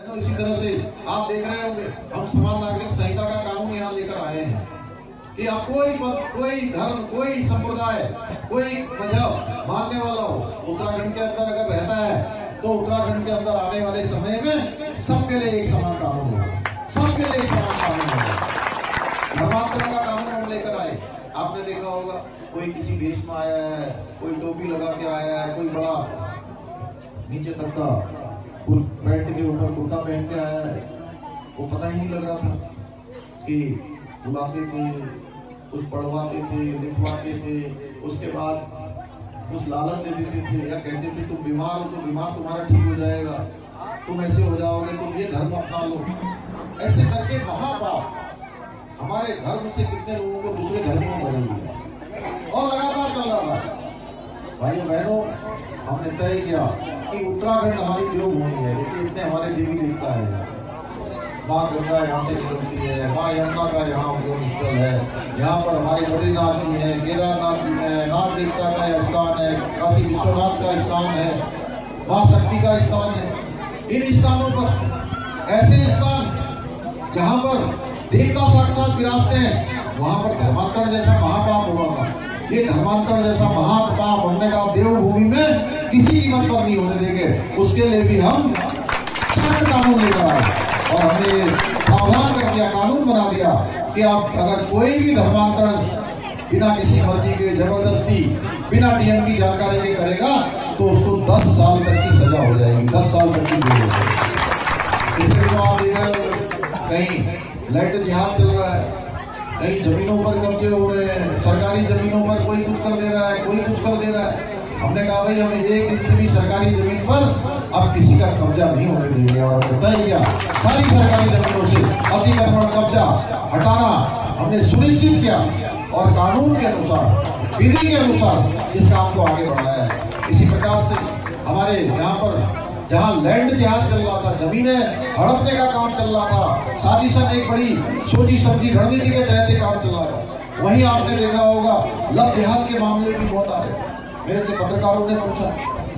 तो इसी तरह से आप देख रहे होंगे हम समान नागरिक संहिता का कानून यहाँ लेकर आए हैं कि आप कोई धर्म, कोई संप्रदाय, कोई मजहब मानने वाला हो उत्तराखंड के अंदर अगर रहता है तो उत्तराखंड के अंदर आने वाले समय में सबके लिए एक समान कानून होगा, सबके लिए एक समान कानून होगा। धर्मांतरण का कानून हम लेकर आए। आपने देखा होगा कोई किसी देश में आया है, कोई टोपी लगा के आया है, कोई बड़ा नीचे तक का पैंट के ऊपर कुर्ता पहन के आया है, वो पता ही नहीं लग रहा था कि बुलाते थे, कुछ पढ़वाते थे, लिखवाते थे, उसके बाद कुछ लालच दे देते थे या कहते थे तुम बीमार हो तो बीमार तुम्हारा ठीक हो जाएगा, तुम ऐसे हो जाओगे, तुम ये धर्म अपना लो, ऐसे करके महापाप हमारे धर्म से कितने लोगों को दूसरे धर्मों में बदल दिया और लगातार चल रहा था। भाइयों बहनों, हमने तय किया कि उत्तराखंड हमारी देवभूमि है, लेकिन इतने हमारे देवी देवता है, माँ गंगा यहाँ से निकलती है, माँ यमुना का यहाँ उद्गम स्थल है, यहाँ पर हमारे बद्रीनाथ जी है, केदारनाथ जी है, नाथ देवता का स्थान है, काशी विश्वनाथ का स्थान है, माँ शक्ति का स्थान है। इन स्थानों पर ऐसे स्थान जहाँ पर देवता साक्षात विराजते हैं वहाँ पर धर्मांतरण जैसा महापाप हुआ था। ये धर्मांतरण जैसा महापाप हमने कहा देवभूमि में किसी कीमत पर नहीं होने देंगे, उसके लिए भी हम सख्त कानून लेकर आए और हमने प्रावधान कर दिया, कानून बना दिया कि आप अगर कोई भी धर्मांतरण बिना किसी मर्जी के, जबरदस्ती, बिना नियम की जानकारी के करेगा तो उसको 10 साल तक की सजा हो जाएगी, 10 साल तक की जेल हो जाएगी। इसलिए तो आप देख रहे हो कहीं लैंड जिहाद चल रहा है, कई जमीनों पर कब्जे हो रहे हैं, सरकारी जमीनों पर कोई कुछ कर दे रहा है, कोई कुछ कर दे रहा है। हमने कहा भाई हमें एक इंच भी सरकारी जमीन पर अब किसी का कब्जा नहीं होने देंगे और तय किया सारी सरकारी जमीनों से अतिक्रमण, कब्जा हटाना हमने सुनिश्चित किया और कानून के अनुसार, विधि के अनुसार इस काम को आगे बढ़ाया है। इसी प्रकार से हमारे यहाँ पर जहाँ लैंड जिहाद चल रहा था, जमीनें हड़पने का काम चल रहा था, साजिशन, एक बड़ी सोची समझी रणनीति के तहत काम चल रहा था, वहीं आपने देखा होगा लव जिहाद के मामले भी बहुत आ रहे। मेरे से पत्रकारों ने पूछा,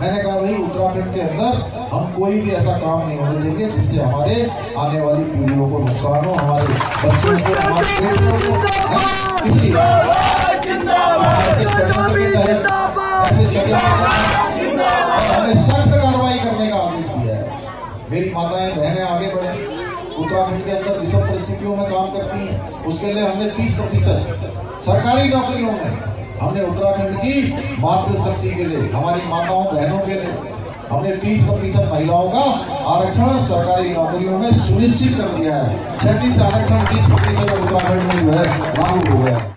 मैंने कहा भाई उत्तराखंड के अंदर हम कोई भी ऐसा काम नहीं होने देंगे जिससे हमारे आने वाली पीढ़ियों को नुकसान हो, हमारे बच्चों को, सख्त कार्रवाई करने का आदेश दिया है। मेरी माताएं बहनें आगे बढ़े, उत्तराखंड के अंदर विषम परिस्थितियों में काम करती हैं, उसके लिए हमने 30% सरकारी नौकरियों में हमने उत्तराखंड की मातृशक्ति के लिए, हमारी माताओं बहनों के लिए हमने 30% महिलाओं का आरक्षण सरकारी नौकरियों में सुनिश्चित कर दिया है। 36 आरक्षण 30% उत्तराखंड में जो है लागू हो गया है।